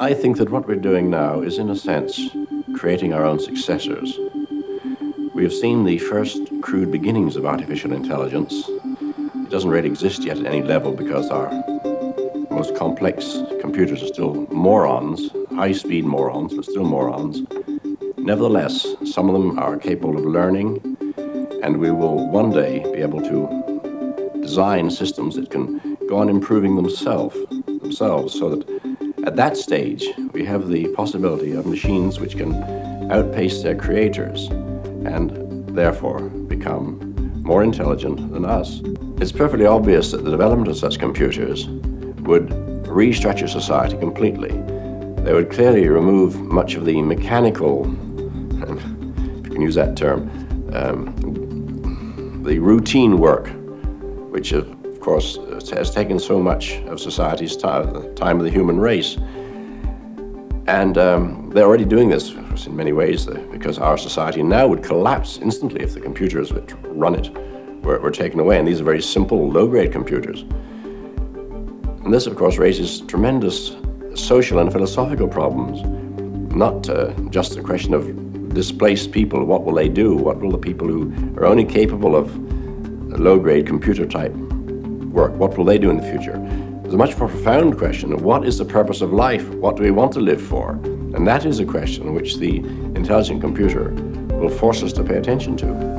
I think that what we're doing now is, in a sense, creating our own successors. We have seen the first crude beginnings of artificial intelligence. It doesn't really exist yet at any level because our most complex computers are still morons, high-speed morons, but still morons. Nevertheless, some of them are capable of learning, and we will one day be able to design systems that can go on improving themselves, so that at that stage we have the possibility of machines which can outpace their creators and therefore become more intelligent than us. It's perfectly obvious that the development of such computers would restructure society completely. They would clearly remove much of the mechanical, if you can use that term, the routine work, which of course has taken so much of society's time of the human race. And they're already doing this in many ways, because our society now would collapse instantly if the computers that run it were taken away. And these are very simple, low-grade computers. And this, of course, raises tremendous social and philosophical problems. Not just the question of displaced people. What will they do? What will the people who are only capable of low-grade computer-type work, what will they do in the future? There's a much more profound question of what is the purpose of life? What do we want to live for? And that is a question which the intelligent computer will force us to pay attention to.